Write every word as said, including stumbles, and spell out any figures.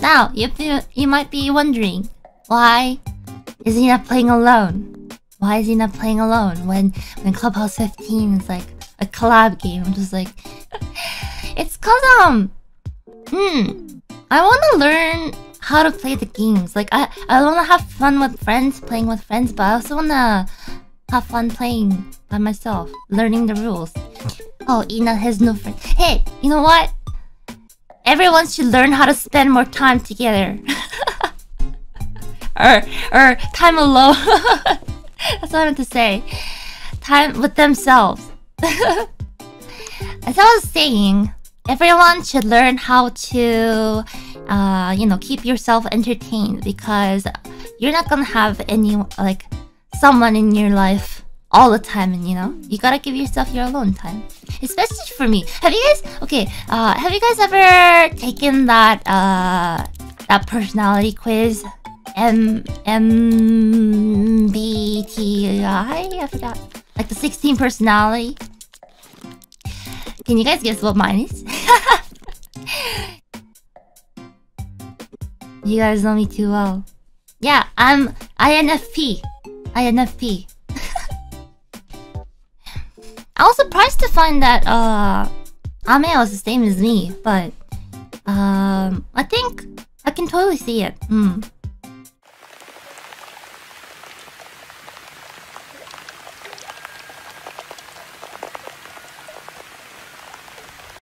Now, if you, you might be wondering, why is he not playing alone? Why is he not playing alone when, when Clubhouse fifteen is like a collab game? I'm just like, it's cause um, hmm, I want to learn how to play the games. Like I, I want to have fun with friends, playing with friends, but I also want to have fun playing by myself, learning the rules. Oh, Ina has no friends. Hey, you know what? Everyone should learn how to spend more time together. or, or time alone. That's what I meant to say. Time with themselves. As I was saying, everyone should learn how to, uh, you know, keep yourself entertained, because you're not gonna have any, like, someone in your life all the time, and you know, you gotta give yourself your alone time. Especially for me. Have you guys, okay, uh, have you guys ever taken that, uh, that personality quiz? M B T I? I forgot. Like the sixteen personality? Can you guys guess what mine is? You guys know me too well. Yeah, I'm I N F P. I N F P. I was surprised to find that uh, Ame was the same as me, but um, I think I can totally see it. Mm.